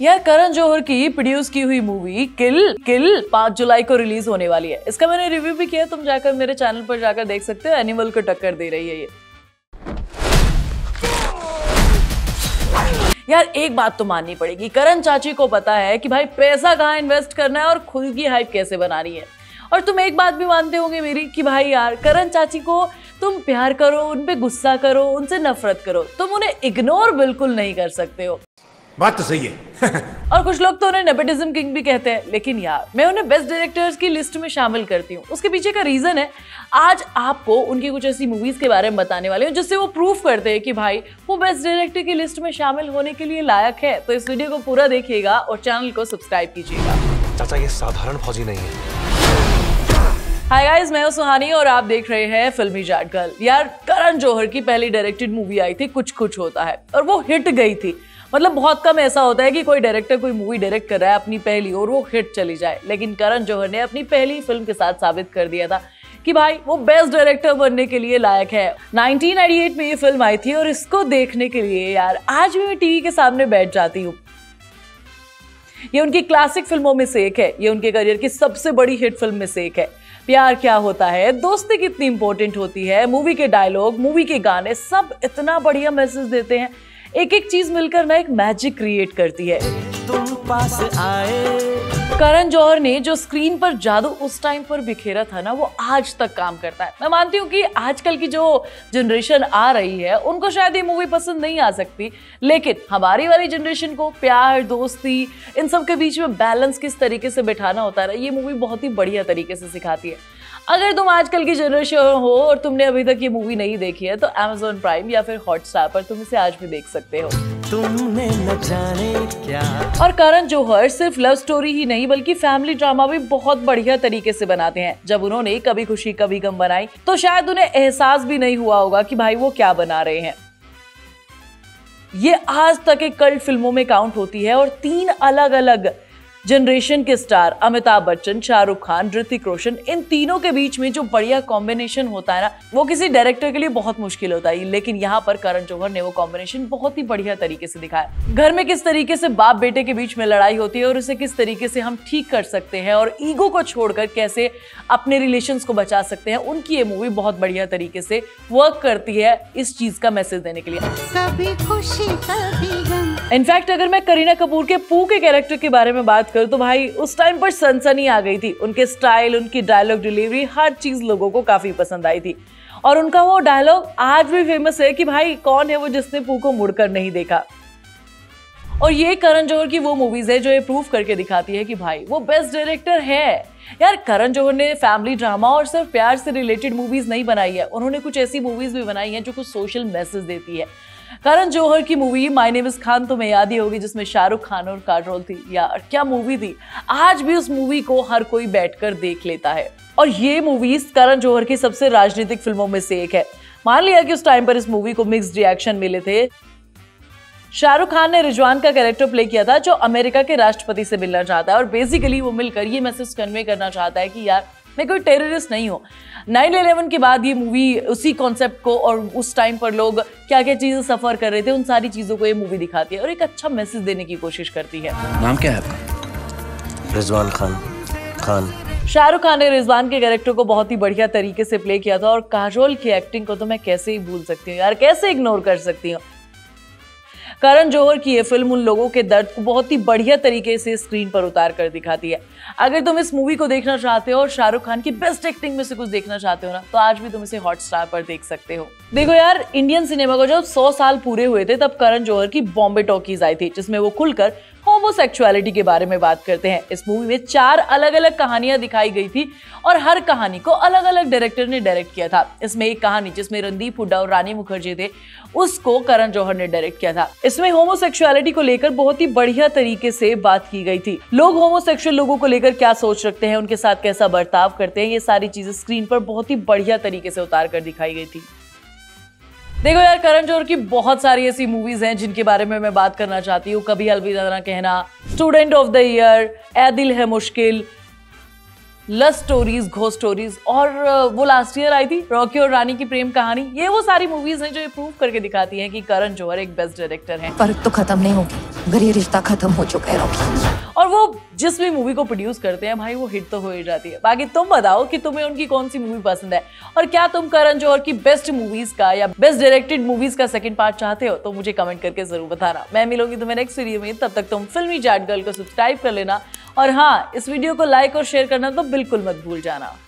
यार करण जोहर की प्रोड्यूस की हुई मूवी किल 5 जुलाई को रिलीज होने वाली है। इसका मैंने रिव्यू भी किया, तुम जाकर मेरे चैनल पर जाकर देख सकते हो। एनिमल को टक्कर दे रही है ये। यार एक बात तो माननी पड़ेगी, करण चाची को पता है कि भाई पैसा कहाँ इन्वेस्ट करना है और खुद की हाइप कैसे बनानी है। और तुम एक बात भी मानते होंगे मेरी कि भाई यार करण चाची को तुम प्यार करो, उन पे गुस्सा करो, उनसे नफरत करो, तुम उन्हें इग्नोर बिल्कुल नहीं कर सकते हो। बात तो सही है। और कुछ लोग तो उन्हें नेपोटिज्म किंग भी कहते हैं, लेकिन यार मैं उन्हें बेस्ट डायरेक्टर्स की लिस्ट में शामिल करती हूँ। उसके पीछे का रीजन है, आज आपको उनकी कुछ ऐसी मूवीज के बारे में बताने वाले हूँ जिससे वो प्रूफ करते हैं कि भाई वो बेस्ट डायरेक्टर की लिस्ट में शामिल होने के लिए लायक है। तो इस वीडियो को पूरा देखिएगा और चैनल को सब्सक्राइब कीजिएगा। चाचा ये साधारण फौजी नहीं है। हाय गाइस, मैं हूं सुहानी और आप देख रहे हैं फिल्मी जाट गर्ल। यार करण जोहर की पहली डायरेक्टेड मूवी आई थी कुछ कुछ होता है और वो हिट गई थी। मतलब बहुत कम ऐसा होता है कि कोई डायरेक्टर कोई मूवी डायरेक्ट कर रहा है अपनी पहली और वो हिट चली जाए, लेकिन करण जोहर ने अपनी पहली फिल्म के साथ साबित कर दिया था कि भाई वो बेस्ट डायरेक्टर बनने के लिए लायक है। 1998 में ये फिल्म आई थी और इसको देखने के लिए यार आज भी मैं टीवी के सामने बैठ जाती हूँ। ये उनकी क्लासिक फिल्मों में से एक है, ये उनके करियर की सबसे बड़ी हिट फिल्म में से एक है। प्यार क्या होता है, दोस्ती कितनी इंपॉर्टेंट होती है, मूवी के डायलॉग, मूवी के गाने, सब इतना बढ़िया मैसेज देते हैं। एक एक चीज मिलकर ना एक मैजिक क्रिएट करती है। तुम पास आए। करण जौहर ने जो स्क्रीन पर जादू उस टाइम पर बिखेरा था ना, वो आज तक काम करता है। मैं मानती हूँ कि आजकल की जो जनरेशन आ रही है उनको शायद ये मूवी पसंद नहीं आ सकती, लेकिन हमारी वाली जनरेशन को प्यार, दोस्ती, इन सब के बीच में बैलेंस किस तरीके से बिठाना होता है, ये मूवी बहुत ही बढ़िया तरीके से सिखाती है। अगर तुम आजकल की जनरेशन हो और तुमने अभी तक ये मूवी नहीं देखी है तो Amazon Prime या फिर हॉटस्टार पर तुम इसे आज भी देख सकते हो। तुमने न जाने क्या। और करण जोहर सिर्फ लव स्टोरी ही नहीं बल्कि फैमिली ड्रामा भी बहुत बढ़िया तरीके से बनाते हैं। जब उन्होंने कभी खुशी कभी गम बनाई तो शायद उन्हें एहसास भी नहीं हुआ होगा कि भाई वो क्या बना रहे हैं। ये आज तक एक कल्ट फिल्मों में काउंट होती है और 3 अलग अलग जनरेशन के स्टार अमिताभ बच्चन, शाहरुख खान, ऋतिक रोशन, इन तीनों के बीच में जो बढ़िया कॉम्बिनेशन होता है ना, वो किसी डायरेक्टर के लिए बहुत मुश्किल होता है। लेकिन यहाँ पर करण जोहर ने वो कॉम्बिनेशन बहुत ही बढ़िया तरीके से दिखाया। घर में किस तरीके से बाप बेटे के बीच में लड़ाई होती है और उसे किस तरीके से हम ठीक कर सकते हैं और ईगो को छोड़कर कैसे अपने रिलेशंस को बचा सकते हैं, उनकी ये मूवी बहुत बढ़िया तरीके से वर्क करती है इस चीज का मैसेज देने के लिए। कभी खुशी कभी गम। इनफैक्ट अगर मैं करीना कपूर के पू के कैरेक्टर के बारे में बात करूं तो भाई उस टाइम पर सनसनी आ गई थी। उनके स्टाइल, उनकी डायलॉग डिलीवरी, हर चीज लोगों को काफी पसंद आई थी। और उनका वो डायलॉग आज भी फेमस है कि भाई कौन है वो जिसने पू को मुड़कर नहीं देखा। और ये करण जोहर की वो मूवीज है जो ये प्रूव करके दिखाती है कि भाई वो बेस्ट डायरेक्टर है। यार करण जोहर ने फैमिली ड्रामा और सिर्फ प्यार से रिलेटेड मूवीज नहीं बनाई है, उन्होंने कुछ ऐसी मूवीज भी बनाई हैं जो कुछ सोशल मैसेज देती है। करण जोहर की मूवी माइनिविस खान तुम्हें याद ही होगी, जिसमें शाहरुख खान और काजोल थी। यार क्या मूवी थी, आज भी उस मूवी को हर कोई बैठकर देख लेता है। और ये मूवीज करण जोहर की सबसे राजनीतिक फिल्मों में से एक है। मान लिया कि उस टाइम पर इस मूवी को मिक्स्ड रिएक्शन मिले थे। शाहरुख खान ने रिजवान का कैरेक्टर प्ले किया था जो अमेरिका के राष्ट्रपति से मिलना चाहता है और बेसिकली वो मिलकर ये मैसेज कन्वे करना चाहता है कि यार मैं कोई टेररिस्ट नहीं हूँ। 9/11 के बाद ये मूवी उसी कॉन्सेप्ट को और उस टाइम पर लोग क्या क्या चीजें सफर कर रहे थे उन सारी चीजों को ये मूवी दिखाती है और एक अच्छा मैसेज देने की कोशिश करती है। नाम क्या है आपका? रिजवान खान। शाहरुख खान ने रिजवान के कैरेक्टर को बहुत ही बढ़िया तरीके से प्ले किया था और काजोल की एक्टिंग को तो मैं कैसे ही भूल सकती हूँ यार, कैसे इग्नोर कर सकती हूँ। करण जोहर की ये फिल्म उन लोगों के दर्द को बहुत ही बढ़िया तरीके से स्क्रीन पर उतार कर दिखाती है। अगर तुम इस मूवी को देखना चाहते हो और शाहरुख खान की बेस्ट एक्टिंग में से कुछ देखना चाहते हो ना, तो आज भी तुम इसे हॉटस्टार पर देख सकते हो। देखो यार, इंडियन सिनेमा को जब 100 साल पूरे हुए थे तब करण जोहर की बॉम्बे टॉकीज आई थी, जिसमें वो खुलकर होमोसेक्सुअलिटी के बारे में बात करते हैं। इस मूवी में 4 अलग अलग कहानियां दिखाई गई थी और हर कहानी को अलग अलग डायरेक्टर ने डायरेक्ट किया था। इसमें एक कहानी जिसमें रणदीप हुड्डा और रानी मुखर्जी थे, उसको करण जोहर ने डायरेक्ट किया था। इसमें होमोसेक्सुअलिटी को लेकर बहुत ही बढ़िया तरीके से बात की गई थी। लोग होमोसेक्सुअल लोगों को लेकर क्या सोच रखते हैं, उनके साथ कैसा बर्ताव करते हैं, ये सारी चीजें स्क्रीन पर बहुत ही बढ़िया तरीके से उतार कर दिखाई गई थी। देखो यार, करण जोहर की बहुत सारी ऐसी मूवीज हैं जिनके बारे में मैं बात करना चाहती हूँ। कभी अलविदा ना कहना, student of the year, Ae Dil Hai मुश्किल, लव स्टोरीज, घोस्ट स्टोरीज और वो लास्ट ईयर आई थी रॉकी और रानी की प्रेम कहानी। ये वो सारी मूवीज हैं जो ये प्रूव करके दिखाती हैं कि करण जोहर एक बेस्ट डायरेक्टर हैं। फर्क तो खत्म नहीं होगी, मगर ये रिश्ता खत्म हो चुका है रॉकी। और वो जिस भी मूवी को प्रोड्यूस करते हैं भाई वो हिट तो हो ही जाती है। बाकी तुम बताओ कि तुम्हें उनकी कौन सी मूवी पसंद है और क्या तुम करण जोहर की बेस्ट मूवीज का या बेस्ट डायरेक्टेड मूवीज का सेकंड पार्ट चाहते हो, तो मुझे कमेंट करके जरूर बताना। मैं मिलूंगी तुम्हें नेक्स्ट वीडियो में, तब तक तुम फिल्मी जाट गर्ल को सब्सक्राइब कर लेना और हाँ, इस वीडियो को लाइक और शेयर करना तो बिल्कुल मत भूल जाना।